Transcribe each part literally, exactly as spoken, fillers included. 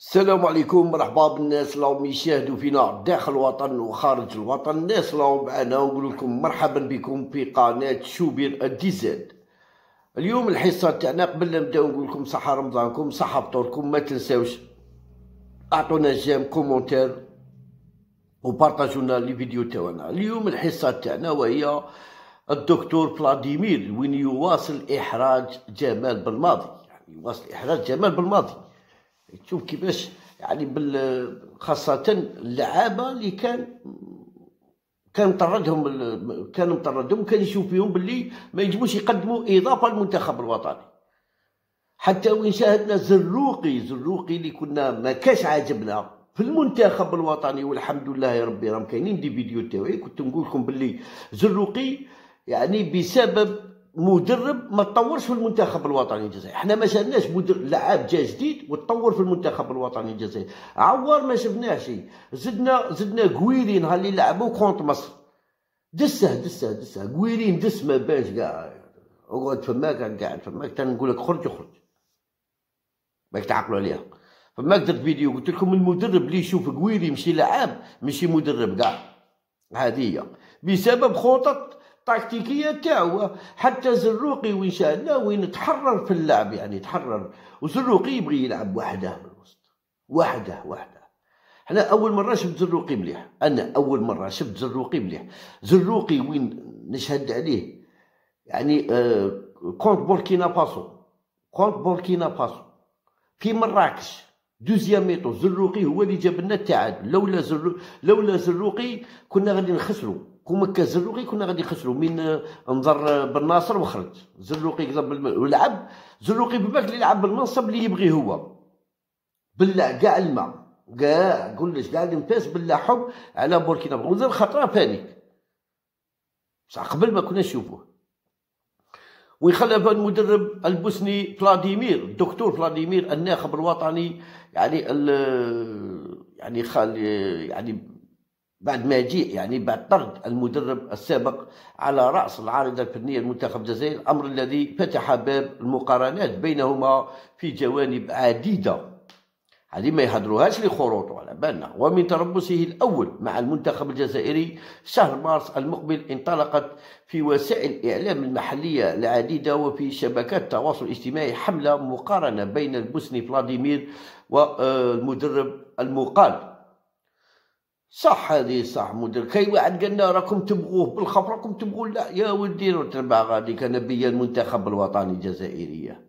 السلام عليكم، مرحبا بالناس اللي راهم يشاهدوا فينا داخل الوطن وخارج الوطن، الناس اللي راهم معنا، ونقول لكم مرحبا بكم في قناه شوبير ديزاد. اليوم الحصه تاعنا قبل ما نبداو نقول لكم صحه رمضانكم، صحه فطوركم، ما تنساوش اعطونا جيم كومونتير وبارطاجونا لي فيديو تاعنا. اليوم الحصه تاعنا وهي الدكتور فلاديمير وين يواصل احراج جمال بالماضي، يعني يواصل احراج جمال بالماضي. تشوف كيفاش يعني بال خاصة اللعابة اللي كان كان مطردهم كان مطردهم كان يشوف فيهم باللي ما يجبوش يقدموا إضافة للمنتخب الوطني. حتى وين شاهدنا زروقي زروقي اللي كنا ما كاش عاجبنا في المنتخب الوطني، والحمد لله يا ربي راهم كاينين دي فيديو تاوعي. كنت نقول لكم باللي زروقي يعني بسبب مدرب ما تطورش في المنتخب الوطني الجزائري، حنا ما شفناش لاعب جا جديد وتطور في المنتخب الوطني الجزائري، عوار ما شفناش. زدنا زدنا قويري نهار اللي لعبوا كونت مصر، دسه دسه دسه قويري دس ما بانش كاع، اقعد فماك قاعد فماك تنقول لك خرج خرج باك تعقلوا عليها. فما درت فيديو قلت لكم المدرب اللي يشوف قويري ماشي لاعب ماشي مدرب كاع، هذه هي بسبب خطط التكتيكيه تاعو. حتى زروقي وين شاهدنا وين تحرر في اللعب، يعني تحرر، وزروقي يبغي يلعب وحده من الوسط، وحده وحده. حنا اول مره شفت زروقي مليح، انا اول مره شفت زروقي مليح. زروقي وين نشهد عليه يعني آه كونت بوركينا فاسو، كونت بوركينا فاسو في مراكش دوزيام ميطو، زروقي هو اللي جاب لنا التعادل. لولا زروقي لولا زروقي كنا غادي نخسروا، كومكا زروقي كنا غادي نخسروا. من انظر بالناصر وخرج زروقي كذا ولعب زروقي بالباك اللي يلعب بالمنصب اللي يبغي هو، بلع كاع الماء كاع كلش كاع الانفاس بلع حب على بوركينا فاسو. ودار خطره فانيك بصح قبل ما كنا نشوفوه. ويخلف المدرب البوسني فلاديمير، الدكتور فلاديمير الناخب الوطني، يعني يعني خال يعني بعد ما جاء يعني بعد طرد المدرب السابق على رأس العارضة الفنية لمنتخب الجزائر، الأمر الذي فتح باب المقارنات بينهما في جوانب عديدة. هذه ما يهدروهاش لخروطه على بالنا. ومن تربصه الأول مع المنتخب الجزائري شهر مارس المقبل، انطلقت في وسائل الإعلام المحلية العديدة وفي شبكات التواصل الاجتماعي حملة مقارنة بين البوسني فلاديمير والمدرب المقال. صح هذه صح مدير كي واحد قالنا راكم تبغوه بالخبر، راكم تبغوا لا يا ولدي تربع غادي كان بيا المنتخب الوطني الجزائرية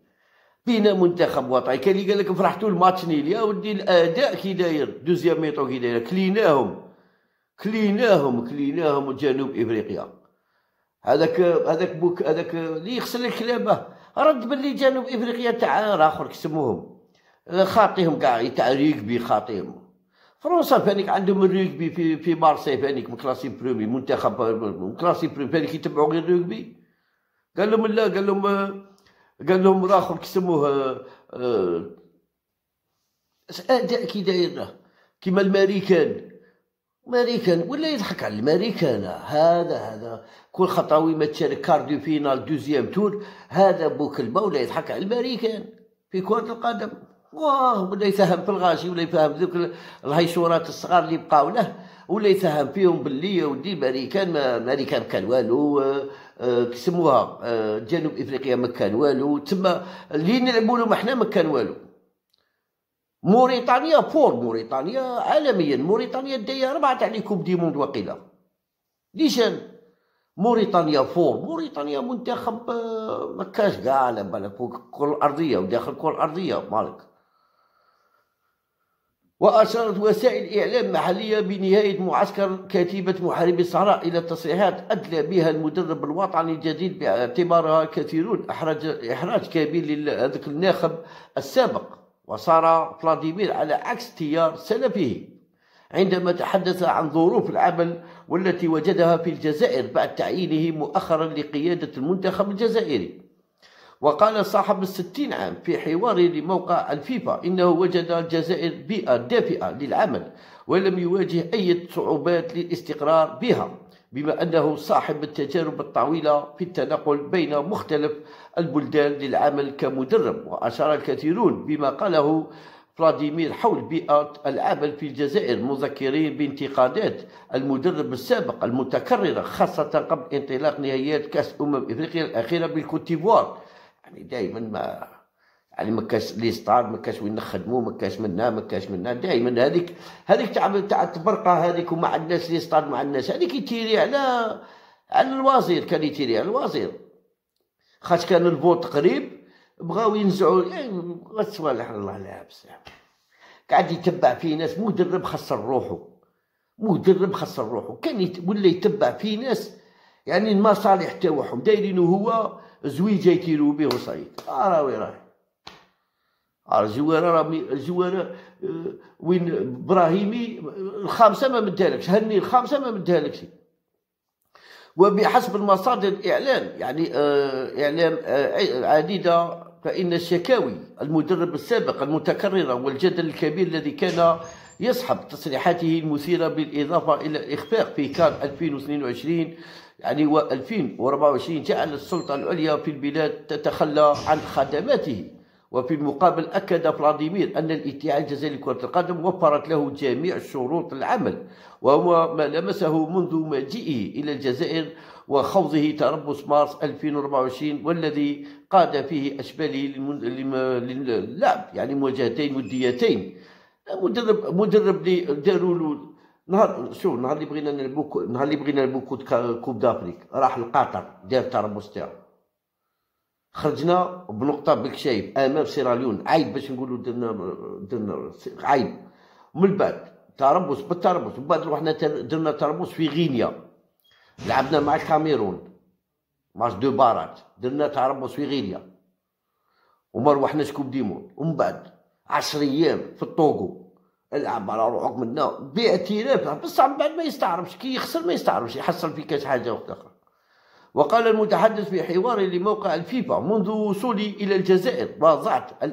بينا منتخب وطني. كان اللي قال لك فرحتوا الماتش نيل، يا ولدي الاداء كي داير دوزيام ميطو كي داير، كليناهم كليناهم كليناهم جنوب افريقيا. هذاك هذاك بوك هذاك اللي يغسل الكلابه رد باللي جنوب افريقيا تاع اخر كسموهم خاطيهم كاع يتعريق بخاطيهم. فرنسا فانيك عندهم الريغبي في في مارسي فانيك مكلاسي برومي، منتخب مكلاسي برومي فانيك يتبعوا غير الريغبي. قال لهم لا، قال لهم قال لهم راخر كيسموه اداء كي داير كيما الماريكان، ماريكان ولا يضحك على الماريكان. هذا هذا كل خطاوي ما تشارك كارديو فينال دوزيام تور، هذا بوكلمه ولا يضحك على الماريكان في كرة القدم. واه ولا يساهم في الغاشي ولا يفهم ذوك الهيشورات الصغار اللي بقاو له، ولا يساهم فيهم باللي يا ودي ماريكان ما ماريكان كان والو، كيسموها جنوب افريقيا ما كان والو، تما اللي نلعبوا لهم احنا ما كان والو. موريتانيا فور موريتانيا عالميا، موريتانيا دايره ربعه تاع لي كوب دي موند وقيله ليشان موريتانيا فور. موريتانيا منتخب ما كاش كاع على بالك فوق كل الارضيه وداخل كل الارضيه مالك. وأشارت وسائل إعلام محلية بنهاية معسكر كتيبة محاربي الصحراء إلى تصريحات أدلى بها المدرب الوطني الجديد باعتبارها كثيرون إحراج إحراج كبير لهذاك الناخب السابق. وصار فلاديمير على عكس تيار سلفه عندما تحدث عن ظروف العمل والتي وجدها في الجزائر بعد تعيينه مؤخرا لقيادة المنتخب الجزائري. وقال صاحب الستين عام في حوار لموقع الفيفا إنه وجد الجزائر بيئة دافئة للعمل ولم يواجه أي صعوبات للاستقرار بها، بما أنه صاحب التجارب الطويلة في التنقل بين مختلف البلدان للعمل كمدرب. وأشار الكثيرون بما قاله فلاديمير حول بيئة العمل في الجزائر، مذكرين بانتقادات المدرب السابق المتكررة خاصة قبل انطلاق نهائيات كأس أمم إفريقيا الأخيرة بالكوت ديفوار. يعني دائما ما يعني ما كاش لي ستار، ما كاش وين نخدموا، ما كاش منا ما كاش منا دائما هذيك هذيك تاع تاع التبرقه هذيك، وما عندناش لي ستار، ما عندناش هذيك. يتيري على على الوزير، كان يتيري على الوزير خاطر كان الفوت قريب، بغاو ينزعوا غتصوالح. الله لابس قاعد يتبع في ناس، مدرب خسر روحه، مدرب خسر روحه، كان ولا يتبع في ناس يعني المصالح تاعهم دايرينو هو زويجه يتيرو به وصايد. اه راهي راهي الزواره راه الزواره وين ابراهيمي الخامسه ما مدالكش، هني الخامسه ما مدالكش. وبحسب المصادر الاعلام يعني اعلام عديده، فان الشكاوي المدرب السابق المتكرره والجدل الكبير الذي كان يصحب تصريحاته المثيره بالاضافه الى الاخفاق في كان ألفين واثنين وعشرين يعني و ألفين وأربعة وعشرين جعل السلطه العليا في البلاد تتخلى عن خدماته. وفي المقابل أكد فلاديمير أن الاتحاد الجزائري لكرة القدم وفرت له جميع شروط العمل، وهو ما لمسه منذ مجيئه إلى الجزائر وخوضه تربص مارس ألفين وأربعة وعشرين والذي قاد فيه أشباله للعب يعني مواجهتين وديتين. مدرب مدرب لي داروا له نهار، شوف نهار اللي بغينا نلعبوا نهار اللي بغينا نلعبوا كوب دافريك راح لقطر دار تربص تاعو، خرجنا بنقطه بالكشايب امام سيراليون. عيب باش نقولوا درنا درنا عيب. ومن بعد تربص بالتربص، ومن بعد روحنا درنا تربص في غينيا، لعبنا مع الكاميرون ماتش دو بارات، درنا تربص في غينيا وما روحناش كوب ديمون. ومن بعد عشر ايام في الطوغو العب على روحك منا باعتراف، بصح من بعد ما يستعرفش، كي يخسر ما يستعرفش، يحصل في كاش حاجه وقت اخر. وقال المتحدث في حوار لموقع الفيفا: منذ وصولي إلى الجزائر وضعت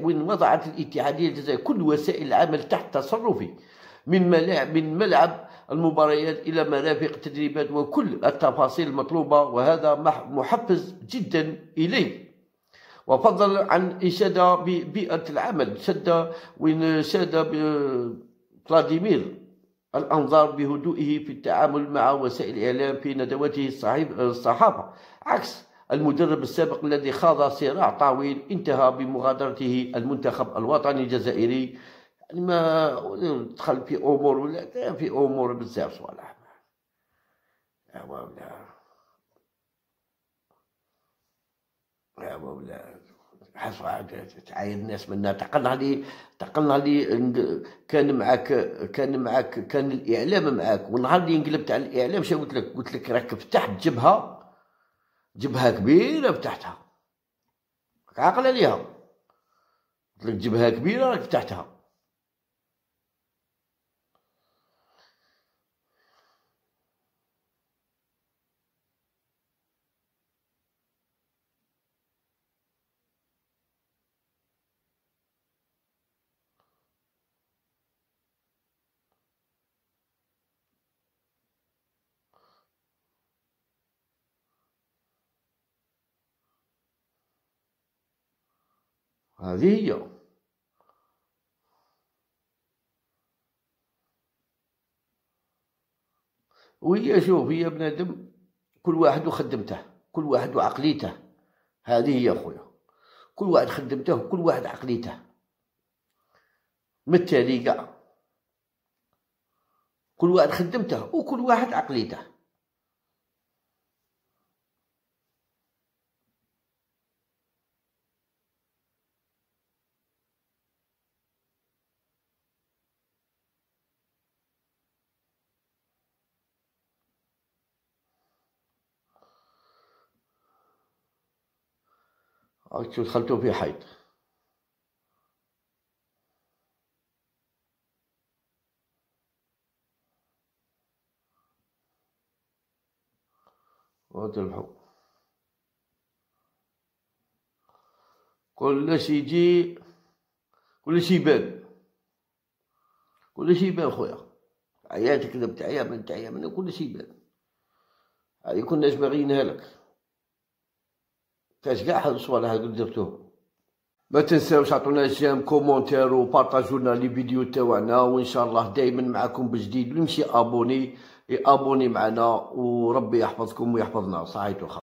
وضعت الاتحادية الجزائرية كل وسائل العمل تحت تصرفي، من ملاعب من ملعب المباريات إلى مرافق التدريبات وكل التفاصيل المطلوبة، وهذا محفز جدا إلي. وفضل عن إشادة ببيئة العمل، شد وإن شاد فلاديمير الأنظار بهدوئه في التعامل مع وسائل الإعلام في ندواته الصحافة عكس المدرب السابق الذي خاض صراع طويل انتهى بمغادرته المنتخب الوطني الجزائري. يعني ما دخل في أمور ولا في أمور بزاف صوالح. أوا ولا أوا ولا حسب عاد تعاير الناس منا. تقلنا لي تقلنا لي كان معاك كان معاك كان الاعلام معاك، والنهار اللي انقلبت على الاعلام شنو قلت لك؟ قلت لك راك فتحت جبهه جبهه كبيره، فتحتها راك عاقل عليها. قلت لك جبهه كبيره راك فتحتها. هذه هي وهي. شوف هي بنادم كل واحد وخدمته، كل واحد وعقليته. هذه هي خويا، كل واحد خدمته وكل واحد عقليته. بالتالي كاع كل واحد خدمته وكل واحد عقليته. أكتو دخلتو في حيط. وتلحو كلش يجي، كلش يبان، كلش يبان خويا. عيا تكذب تعيا من تعيا من كلش يبان. هاذي كناش باغيينها لك. كاش كاع هاد الصوالح هاذو درتوهم. ما تنساوش عطونا جيم كومونتير وبارطاجوا لنا لي فيديو تاعنا، وان شاء الله دائما معكم بجديد. ويمشي ابوني ابوني معنا، وربي يحفظكم ويحفظنا. صحيتو.